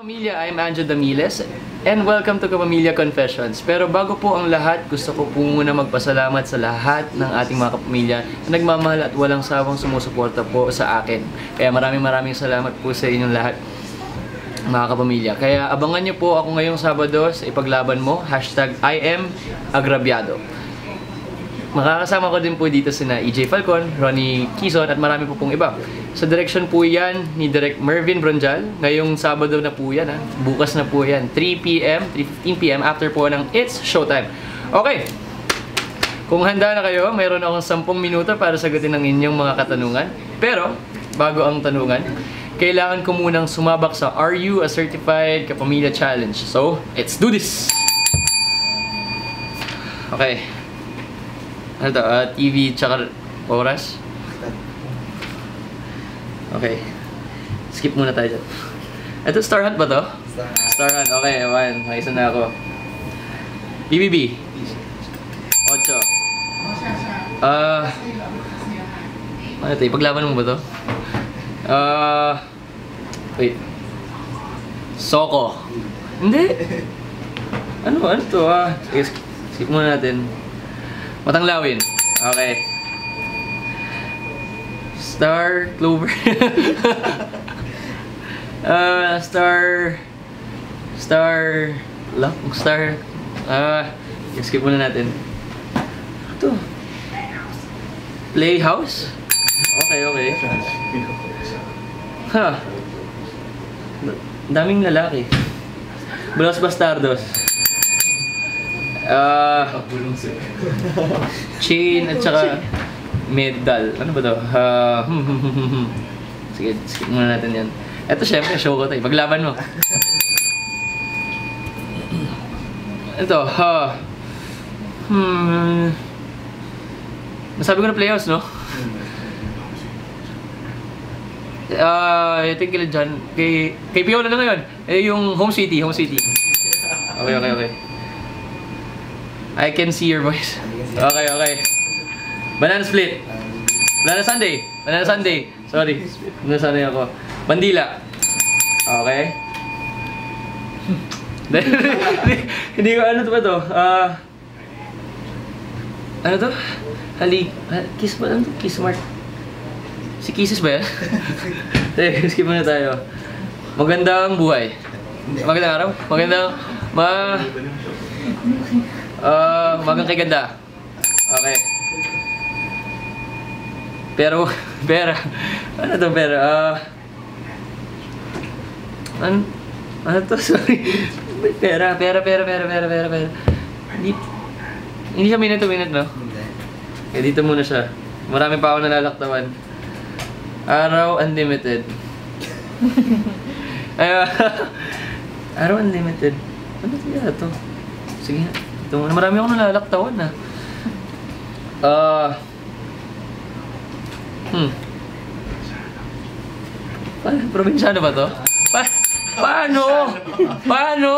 Kapamilya, I'm Anjo Damiles and welcome to Kapamilya Confessions. Pero bago po ang lahat, gusto ko po muna magpasalamat sa lahat ng ating mga kapamilya na nagmamahal at walang sawang sumusuporta po sa akin. Kaya maraming salamat po sa inyong lahat, mga kapamilya. Kaya abangan nyo po ako ngayong Sabado sa Ipaglaban Mo, #IamAgrabyado. Makakasama ko din po dito sina EJ Falcon, Ronnie Kison at marami po pong iba. Sa direction po yan ni Direk Mervin Bronjal. Ngayong Sabado na po yan, bukas na po yan, 3 p.m., 3:15 p.m. after po ng It's Showtime. Okay, kung handa na kayo, mayroon akong 10 minuto para sagutin ang inyong mga katanungan. Pero bago ang tanungan, kailangan ko munang sumabak sa Are You a Certified Kapamilya Challenge? So, let's do this! Okay. Ano ito? TV tsaka oras? Okay. Skip muna tayo dyan. Ito, Starhunt ba to? Starhunt. Okay, one. May isa na ako. BBB. 8. Ano ito? Ipaglaban mo ba to? Wait. Soko. Hindi. Ano ito? Okay, skip muna natin. Matanglawin. Okay. Star Clover. Star. Skip muna natin. Ito. Playhouse? Okay. Daming lalaki. Bulos Bastardos. Chain at saka medal. Ano ba ito? Sige, skip muna natin yan. Ito syempre, show ko tayo. Paglaban mo. Ito, masabi ko na Playhouse, no? I think kailan dyan. Kay Pio na ngayon. Eh, yung Home City. Okay. I Can See Your Voice. Okay. Banana Split. Banana Sunday. Sorry. Banana Sunday ako. Bandila. Okay. Hindi ko, ano to ba to? Ano to? Kiss ba? Ano to? Kiss Mark? Si Kisses ba yan? Skip muna tayo. Magandang buhay. Magandang araw? Magang kaganda. Okay. Pero, pera. Ano to pera? Ano to? Sorry. Pera. Hindi siya minute, no? Okay, dito muna siya. Marami pa ako nalalaktawan. Araw Unlimited. Araw Unlimited. Ano kaya to? Sige na. Ito, marami akong nalalaktawan na. Probinsyano ba to? Paano? Paano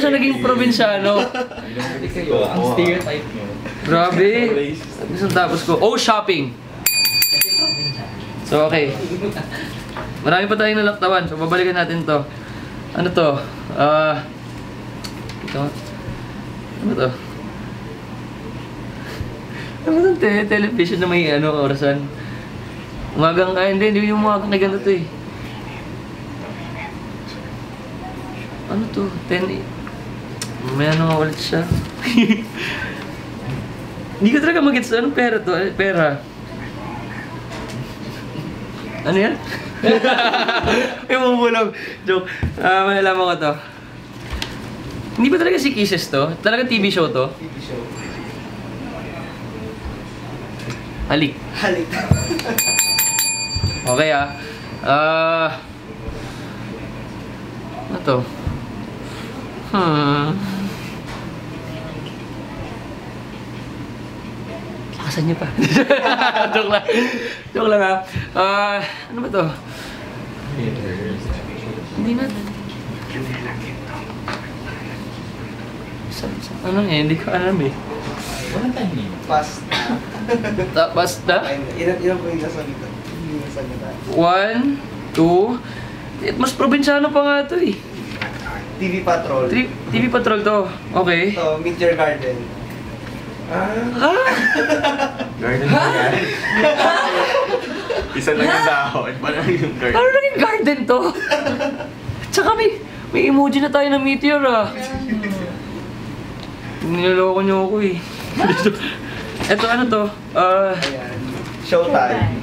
siya naging probinsyano? Ang stereotype nyo. Grabe. Isang tapos ko. Oh, shopping! So, okay. Marami pa tayong nalaktawan, so babalikan natin to. Ano to? Ano to? Ano to? Television na may ano, orasan. Umagang, hindi yung umagang na ganito eh. Ano to? May ano ulit siya. Hindi ko talaga mag-gets. Anong pera to? Pera. Ano yan? May mabulog. Joke. Malalaman ko to. Hindi ba talaga si Kisses to? Talaga TV show to? TV show. Halik. Okay Ano to? Lakasan niyo pa. Joke lang ano ba to? Hindi natin. Ano nga, hindi ko alam eh. Walang timing. Pasta. Pasta? Ilan po yung nasalita? 1, 2... Mas probinsyano pa nga ito eh. TV Patrol. TV Patrol to. Okay. Ito, Meteor Garden. Garden? Isa lang yung dahon. Parang yung garden. Parang yung garden to. Tsaka may emoji na tayo ng meteor ah. Niloloko niyo ako eh. Eto ano to? Ayan. Showtime.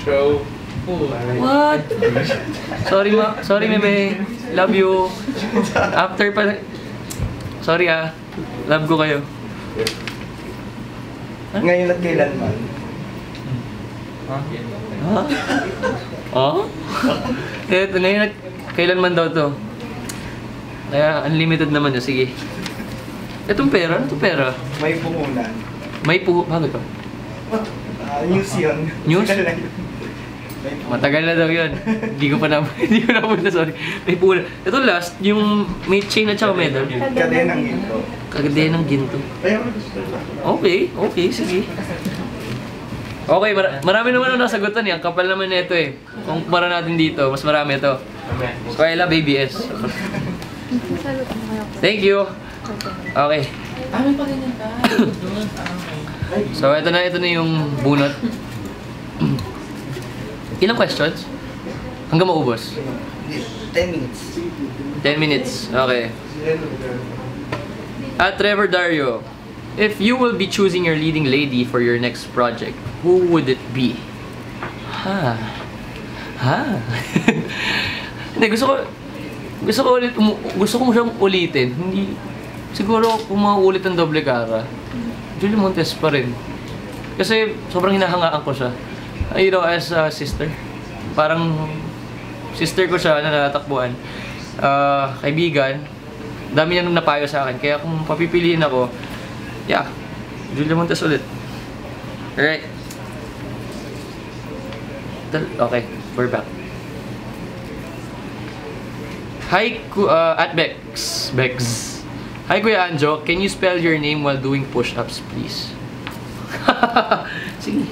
Show. What? Sorry ma, sorry meme. Love you. After pa. Sorry ah. Love ko kayo. Huh? Ngayon at kailan man. Ha? Ha? Oh? Eto ngayon at kailan man daw to. Kaya unlimited naman yun. Sige. Etong pera? Ano itong pera? May puhunan. May puhunan? Bakit ito? News yun. News? Matagal na daw yun. Hindi ko pa naman. Hindi ko naman na, sorry. May puhunan. Ito last, yung may chain at saka medal. Kadenang ginto. Kadenang ginto. Okay, okay, sige. Okay, marami naman ang nasagutan eh. Ang kapal naman na ito eh. Kung kumara natin dito, mas marami ito. So I love ABS. Thank you. Okay. So, ito na yung bunot. Ilang questions? Hanggang maubos? 10 minutes. 10 minutes, okay. At Trevor Dario, if you will be choosing your leading lady for your next project, who would it be? Ha? Ha? Hindi, gusto ko siyang ulitin. Hindi, siguro kung maulit ang doble cara, Julia Montes pa rin. Kasi sobrang hinahangaan ko siya. You know, as a sister. Parang sister ko siya na natatakbuhan. Kaibigan. Dami niya nung napayo sa akin. Kaya kung papipiliin ako, yeah, Julia Montes ulit. Alright. Okay, we're back. Hi, at Bex. Hi, Kuya Anjo. Can you spell your name while doing push-ups, please? Sige.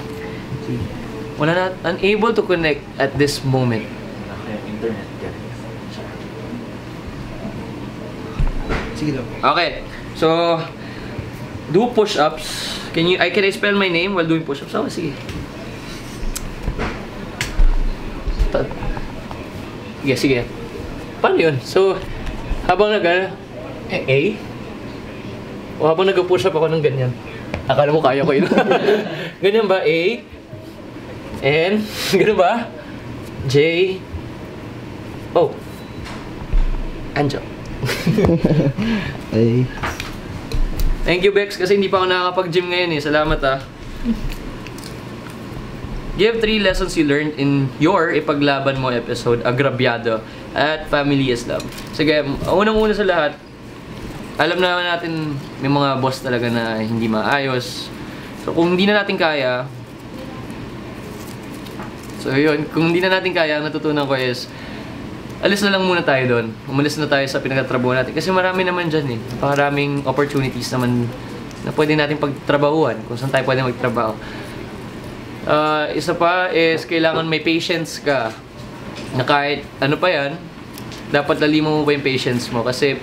Sige. Wala na, unable to connect at this moment. Internet. Sige lang. Okay. So, do push-ups. Can I spell my name while doing push-ups? Oh, sige. Yeah, sige. Paano yun? So, habang nag-push up ako ng ganyan. Akala mo kaya ko yun. Ganyan ba? A. N. Ganyan ba? J. O. Anjo. A. Thank you, Bex. Kasi hindi pa ako nakakapag-gym ngayon eh. Salamat ah. Give 3 lessons you learned in your Ipaglaban Mo episode, Agrabyado, at Family is Love. Sige, unang-una sa lahat, alam naman natin may mga boss talaga na hindi maayos. So, kung hindi na natin kaya, ang natutunan ko is, alis na lang muna tayo doon. Umalis na tayo sa pinagtatrabuhan natin. Kasi marami naman dyan eh. Maraming opportunities naman na pwede natin pagtrabahuan, kung saan tayo pwede magtrabaho. Isa pa is kailangan may patience ka na kahit ano pa yan, dapat laliman mo pa yung patience mo kasi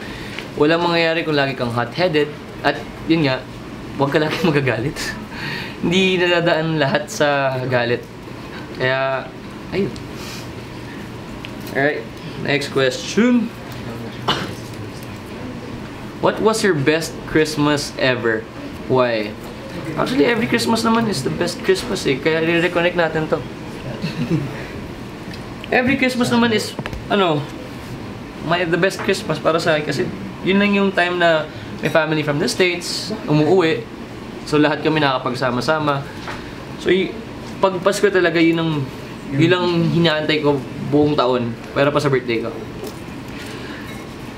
walang mangyayari kung lagi kang hot-headed at yun nga, huwag ka lagi magagalit. Hindi nadadaan lahat sa galit. Kaya, ayun. Alright, next question. What was your best Christmas ever? Why? Actually, every Christmas naman is the best Christmas eh. Kaya re-reconnect natin to. Every Christmas naman is, the best Christmas para sa akin. Kasi yun lang yung time na may family from the States, umuwi. So lahat kami nakapagsama-sama. So pag Pasko talaga yun ang hinaantay ko buong taon. Para pa sa birthday ko.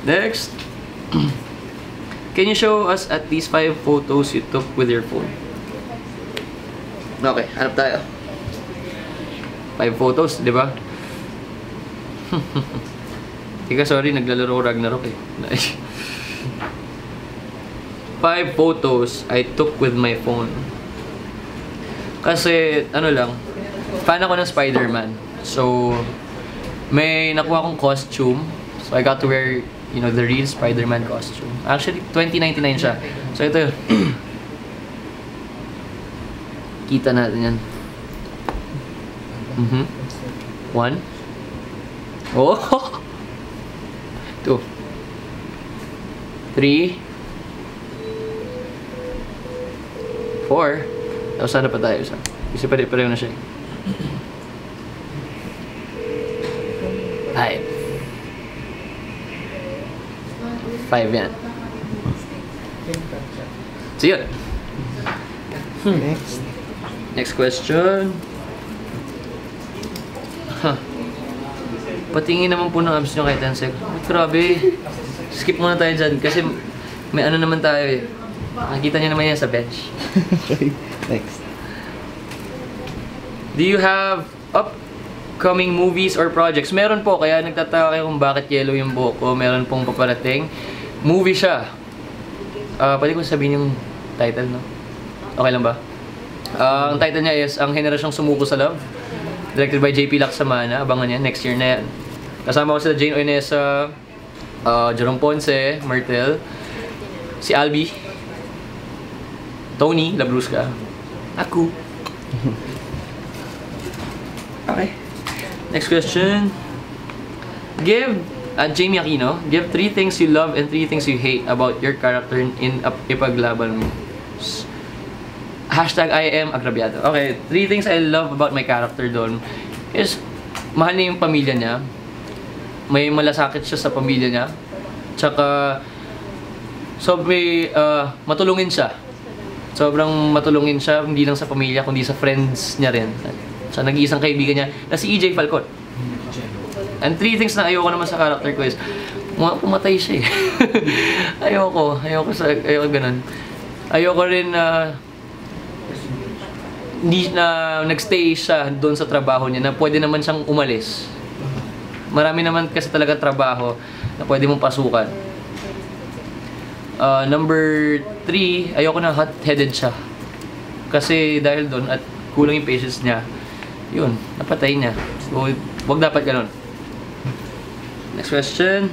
Next. Can you show us at least 5 photos you took with your phone? Okay, hanap tayo. 5 photos, di ba? Tika, sorry, naglalaro Ragnarok eh. 5 photos I took with my phone. Kasi, ano lang, fan ako ng Spider-Man. So, may nakuha akong costume. So, I got to wear, you know, the real Spider-Man costume. Actually, 2099 siya. So, ito yun. Kita natin yan. Mm-hmm. 1. Oh! 2. 3. 4. O, sana pa tayo isa. Kasi pare-pareho na siya. 5 yan. So, yun. Next question. Huh. Patingin naman po ng abs nyo kay Tensek. Grabe. Skip muna tayo dyan. Kasi may ano naman tayo eh. Nakikita nyo naman yan sa bench. Next. Do you have upcoming movies or projects? Meron po. Kaya nagtataka kayo kung bakit yellow yung buhok ko. Meron pong paparating. Movie siya. Pwede ko sabihin yung title, no? Okay lang ba? Ang title niya is Ang Henerasyong Sumuko sa Love. Directed by JP Laksamana. Abangan yan. Next year na yan. Kasama ko sila Jane Uyensa, Jerome Ponce, Myrtle, si Albi, Tony Labrusca, aku. Okay. Next question. Jamie Aquino, give 3 things you love and 3 things you hate about your character in Ipaglaban Mo. #IamAgrabyado. Okay, 3 things I love about my character doon is mahal niya yung pamilya niya. May malasakit siya sa pamilya niya. Tsaka sobrang matulungin siya. Sobrang matulungin siya, hindi lang sa pamilya, kundi sa friends niya rin. Sa nag-iisang kaibigan niya na si EJ Falcon. And 3 things na ayoko naman sa character ko is pumatay siya eh. Ayoko ganun. Ayoko rin na hindi na nagstay siya doon sa trabaho niya na pwede naman siyang umalis. Marami naman kasi talaga trabaho na pwede mong pasukan. Number 3, ayoko na hot-headed siya. Kasi dahil doon at kulang yung patience niya, yun, napatay niya. So, wag dapat ganun. Next question.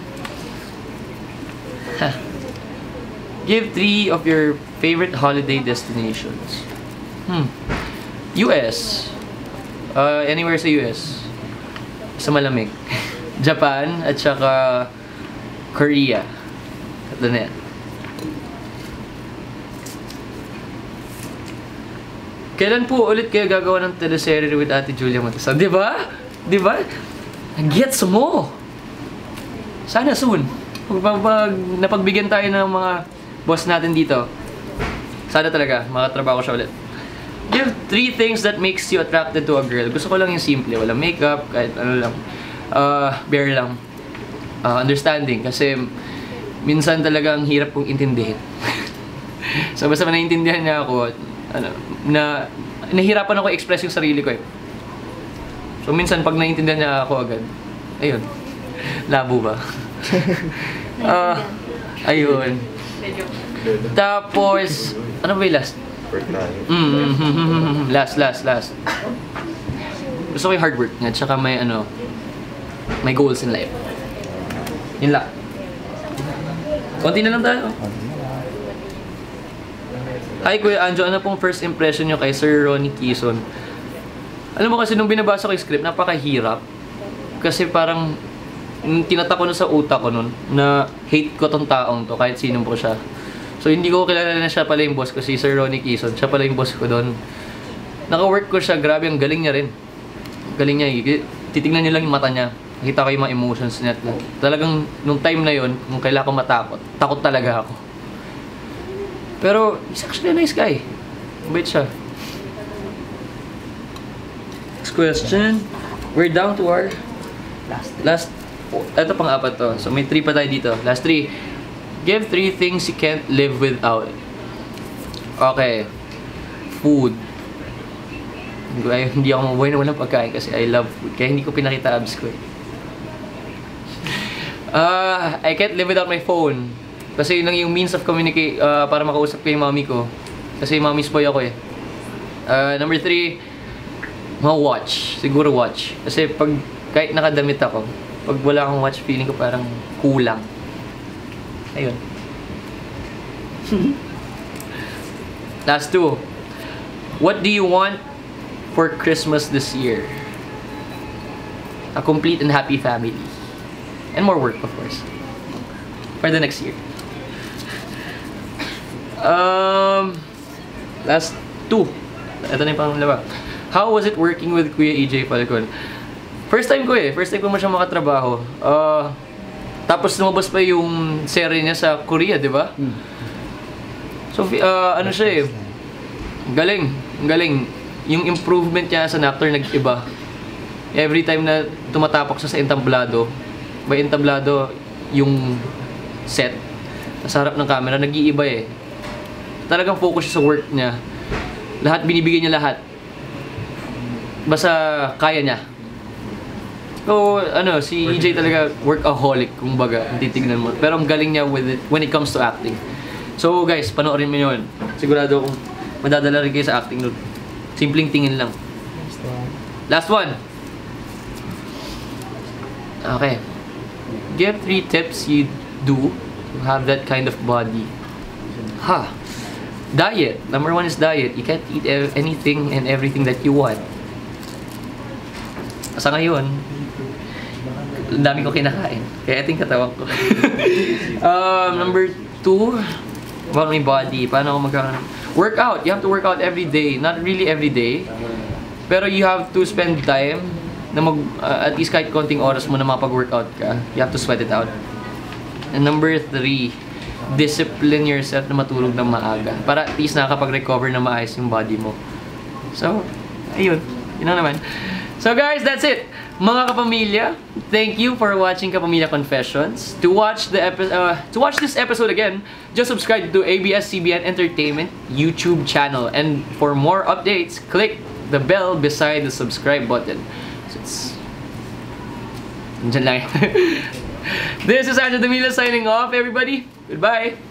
Give 3 of your favorite holiday destinations. US. Anywhere sa US. Sa malamig. Japan at saka Korea. Ito na yan. Kailan po ulit kayo gagawa ng teleserye with Ate Julia Montes? Di ba? Gets mo! Sana soon. Pag napagbigyan tayo ng mga boss natin dito, sana talaga makatrabaho siya ulit. Give 3 things that makes you attracted to a girl. Gusto ko lang yung simple. Walang makeup, kahit ano lang. Bare lang. Understanding. Kasi, minsan talaga ang hirap kong intindihin. So, basta naiintindihan niya ako, ano, nahihirapan ako i-express yung sarili ko eh. So, minsan pag naiintindihan niya ako agad, ayun. Labo ba? Ayun. Tapos, ano ba yung last? Last. Gusto ko yung hard work niya, tsaka may ano, may goals in life. Yun lang. Konti na lang tayo. Hi Kuya Anjo, ano pong first impression niyo kay Sir Ronnie Kison? Alam mo kasi nung binabasa ko yung script, napakahirap. Kasi parang tinata ko na sa utak ko nun na hate ko tong taong to, kahit sino po siya. So, hindi ko kilala na siya pala yung boss ko, si Sir Ronnie Kison. Siya pala yung boss ko doon. Naka-work ko siya. Grabe, ang galing niya rin. Galing niya. Titignan niyo lang yung mata niya. Nakita ko yung mga emotions niya. Talagang, nung time na yon, nung kailangan ko matakot, takot talaga ako. Pero, he's actually a nice guy. Mabait siya. Next question. We're down to our last. Ito pang-apat to. So, may 3 pa tayo dito. Last 3. Give 3 things you can't live without. Okay. Food. Hindi ako mabuhay na walang pagkain kasi I love food. Kaya hindi ko pinakita abs ko eh. I can't live without my phone. Kasi yun lang yung means of communicate para makausap ko yung mommy ko. Kasi mommy's boy ako eh. Number 3, ma-watch. Siguro watch. Kasi pag kahit nakadamit ako, pag wala akong watch, feeling ko parang kulang. Ayun. Last 2. What do you want for Christmas this year? A complete and happy family. And more work, of course. For the next year. Last 2. Ito na yung pangalawa. How was it working with Kuya EJ Falcon? First time ko eh. First time ko mo siyang makatrabaho. Tapos lumabas pa yung serye niya sa Korea, di ba? So, ano siya eh. Galing. Galing. Yung improvement niya sa actor nag-iba. Every time na tumatapak siya sa entablado, by entablado, yung set, sa harap ng camera, nag-iiba eh. Talagang focus siya sa work niya. Lahat, binibigay niya lahat. Basta kaya niya. So, ano, si EJ talaga workaholic, kumbaga, titignan mo. Pero ang galing niya with it, when it comes to acting. So, guys, panoorin mo yun. Sigurado kung madadala rin kayo sa acting nun. Simpleng tingin lang. Last one. Okay. Give 3 tips you do to have that kind of body. Ha! Diet. Number 1 is diet. You can't eat anything and everything that you want. Sa ngayon, dami ko kinakain. Kaya ito yung katawag ko. Number 2, about my body. Paano ako magkakaroon? Workout. You have to work out every day. Not really every day. Pero you have to spend time na at least kahit konting oras mo na mapag-workout ka. You have to sweat it out. And number 3, discipline yourself na matulog ng maaga. Para at least nakakapag-recover na maayos yung body mo. So, ayun. Yun naman. So guys, that's it! Mga kapamilya, thank you for watching Kapamilya Confessions. To watch this episode again, just subscribe to ABS-CBN Entertainment YouTube channel. And for more updates, click the bell beside the subscribe button. So it's... This is Anjo Damiles signing off, everybody. Goodbye!